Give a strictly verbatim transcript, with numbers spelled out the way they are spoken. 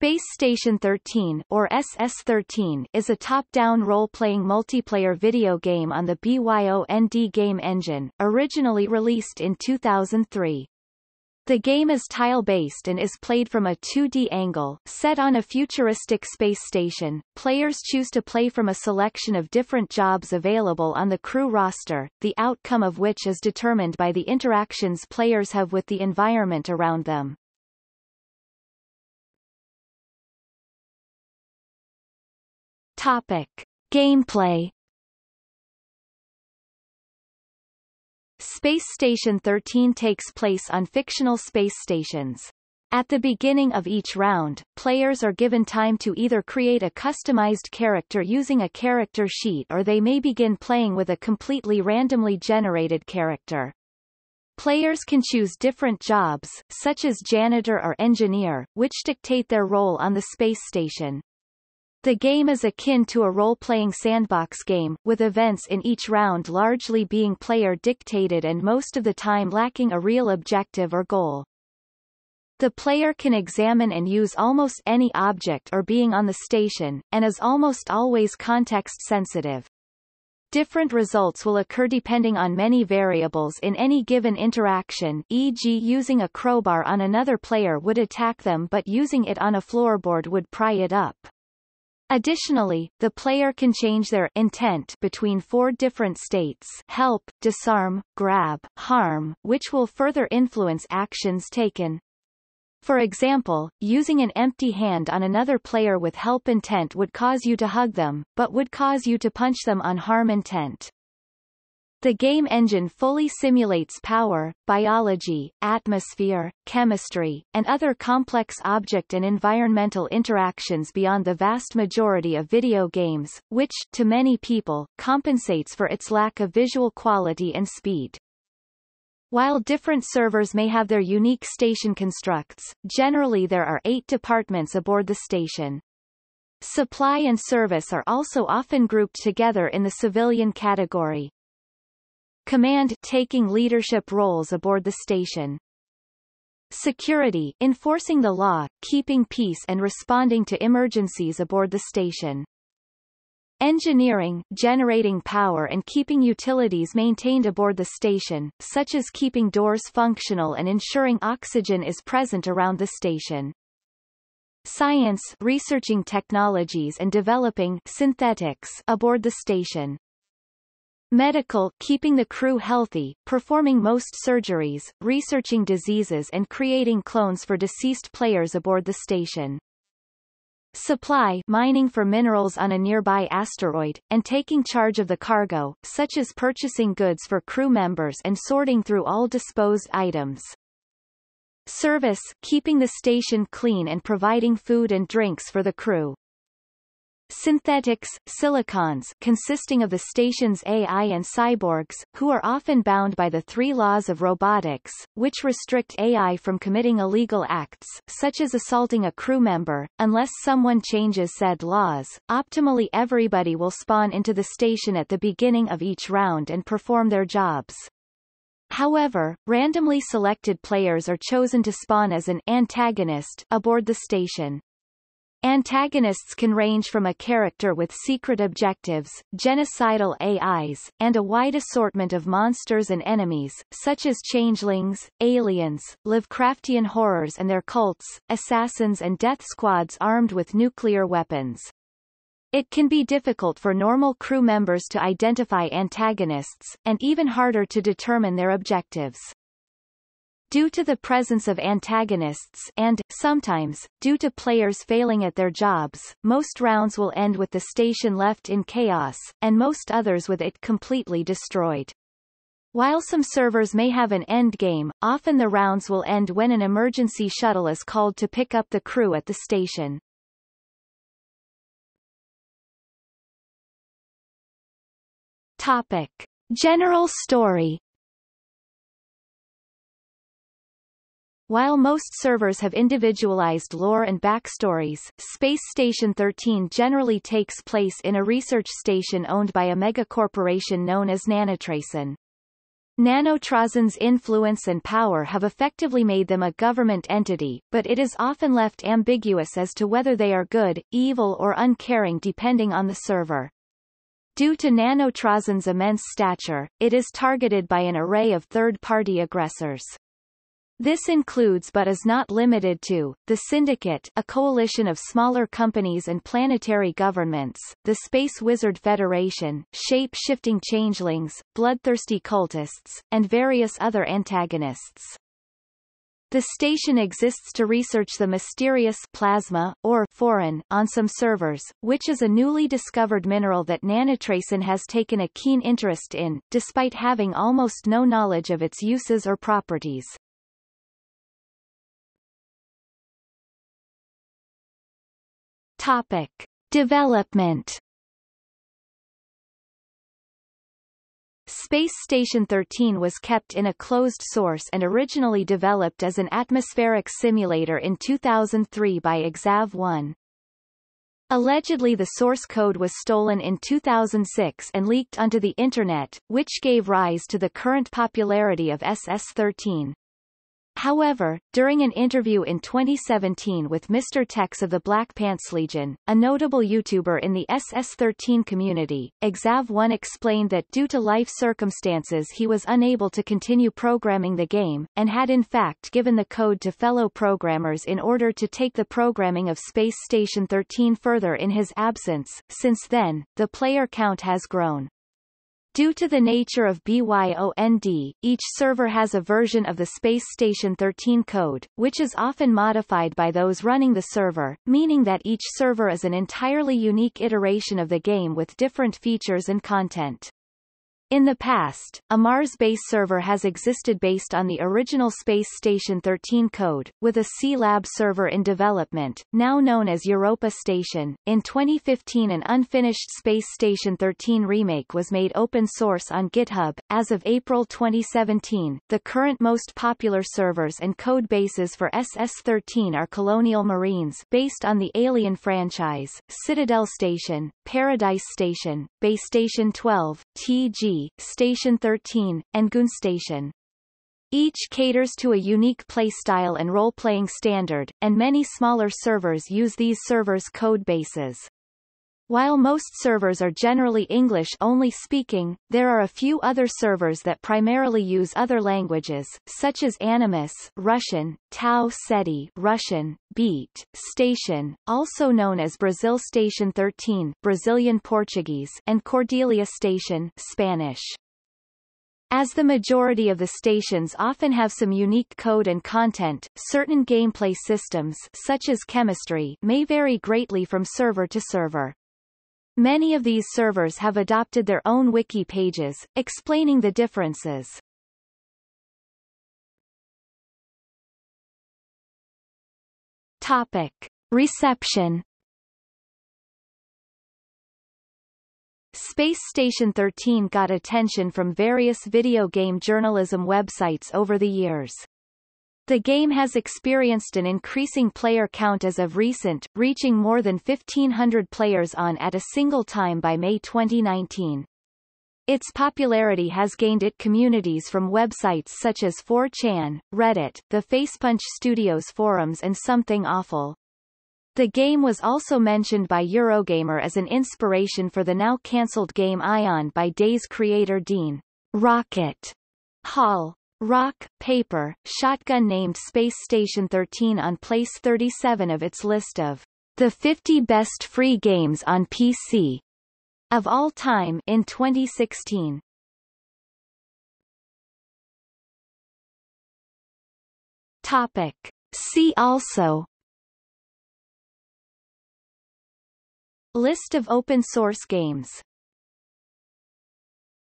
Space Station thirteen, or S S thirteen, is a top-down role-playing multiplayer video game on the BYOND game engine, originally released in two thousand three. The game is tile-based and is played from a two D angle, set on a futuristic space station. Players choose to play from a selection of different jobs available on the crew roster, the outcome of which is determined by the interactions players have with the environment around them. Topic: Gameplay. Space Station thirteen takes place on fictional space stations. At the beginning of each round, players are given time to either create a customized character using a character sheet, or they may begin playing with a completely randomly generated character. Players can choose different jobs, such as janitor or engineer, which dictate their role on the space station. The game is akin to a role-playing sandbox game, with events in each round largely being player-dictated and most of the time lacking a real objective or goal. The player can examine and use almost any object or being on the station, and is almost always context-sensitive. Different results will occur depending on many variables in any given interaction, for example using a crowbar on another player would attack them, but using it on a floorboard would pry it up. Additionally, the player can change their intent between four different states: help, disarm, grab, harm, which will further influence actions taken. For example, using an empty hand on another player with help intent would cause you to hug them, but would cause you to punch them on harm intent. The game engine fully simulates power, biology, atmosphere, chemistry, and other complex object and environmental interactions beyond the vast majority of video games, which, to many people, compensates for its lack of visual quality and speed. While different servers may have their unique station constructs, generally there are eight departments aboard the station. Supply and service are also often grouped together in the civilian category. Command, taking leadership roles aboard the station. Security, enforcing the law, keeping peace and responding to emergencies aboard the station. Engineering, generating power and keeping utilities maintained aboard the station, such as keeping doors functional and ensuring oxygen is present around the station. Science, researching technologies and developing synthetics aboard the station. Medical, keeping the crew healthy, performing most surgeries, researching diseases and creating clones for deceased players aboard the station. Supply, mining for minerals on a nearby asteroid, and taking charge of the cargo, such as purchasing goods for crew members and sorting through all disposed items. Service, keeping the station clean and providing food and drinks for the crew. Synthetics, silicons, consisting of the station's A I and cyborgs, who are often bound by the three laws of robotics, which restrict A I from committing illegal acts, such as assaulting a crew member, unless someone changes said laws. Optimally, everybody will spawn into the station at the beginning of each round and perform their jobs. However, randomly selected players are chosen to spawn as an antagonist aboard the station. Antagonists can range from a character with secret objectives, genocidal A Is, and a wide assortment of monsters and enemies, such as changelings, aliens, Lovecraftian horrors and their cults, assassins and death squads armed with nuclear weapons. It can be difficult for normal crew members to identify antagonists, and even harder to determine their objectives. Due to the presence of antagonists and, sometimes, due to players failing at their jobs, most rounds will end with the station left in chaos, and most others with it completely destroyed. While some servers may have an endgame, often the rounds will end when an emergency shuttle is called to pick up the crew at the station. Topic: General story. While most servers have individualized lore and backstories, Space Station thirteen generally takes place in a research station owned by a megacorporation known as Nanotrasen. Nanotrasen's influence and power have effectively made them a government entity, but it is often left ambiguous as to whether they are good, evil or uncaring depending on the server. Due to Nanotrasen's immense stature, it is targeted by an array of third-party aggressors. This includes but is not limited to, the Syndicate, a coalition of smaller companies and planetary governments, the Space Wizard Federation, shape-shifting changelings, bloodthirsty cultists, and various other antagonists. The station exists to research the mysterious plasma, or foran, on some servers, which is a newly discovered mineral that Nanotrasen has taken a keen interest in, despite having almost no knowledge of its uses or properties. Topic. Development. Space Station thirteen was kept in a closed source and originally developed as an atmospheric simulator in two thousand three by Exav one. Allegedly the source code was stolen in two thousand six and leaked onto the Internet, which gave rise to the current popularity of S S thirteen. However, during an interview in twenty seventeen with Mister Tex of the Black Pants Legion, a notable YouTuber in the S S thirteen community, Exav one explained that due to life circumstances he was unable to continue programming the game, and had in fact given the code to fellow programmers in order to take the programming of Space Station thirteen further in his absence. Since then, the player count has grown. Due to the nature of BYOND, each server has a version of the Space Station thirteen code, which is often modified by those running the server, meaning that each server is an entirely unique iteration of the game with different features and content. In the past, a Mars-based server has existed based on the original Space Station thirteen code, with a C-Lab server in development, now known as Europa Station. In twenty fifteen, an unfinished Space Station thirteen remake was made open source on GitHub. As of April twenty seventeen, the current most popular servers and code bases for S S thirteen are Colonial Marines, based on the Alien franchise, Citadel Station, Paradise Station, Base Station twelve, T G. Station thirteen, and GoonStation. Each caters to a unique playstyle and role-playing standard, and many smaller servers use these servers' code bases. While most servers are generally English-only speaking, there are a few other servers that primarily use other languages, such as Animus (Russian), Tau Seti (Russian), Beat, Station, also known as Brazil Station thirteen (Brazilian Portuguese), and Cordelia Station (Spanish). As the majority of the stations often have some unique code and content, certain gameplay systems, such as chemistry, may vary greatly from server to server. Many of these servers have adopted their own wiki pages, explaining the differences. Topic. Reception. Space Station thirteen got attention from various video game journalism websites over the years. The game has experienced an increasing player count as of recent, reaching more than fifteen hundred players on at a single time by May twenty nineteen. Its popularity has gained it communities from websites such as four chan, Reddit, the Facepunch Studios forums and Something Awful. The game was also mentioned by Eurogamer as an inspiration for the now-cancelled game Ion by Day's creator Dean Rocket Hall. Rock, Paper, Shotgun named Space Station thirteen on place thirty-seven of its list of the fifty best free games on P C of all time in twenty sixteen. Topic. See also: List of open source games.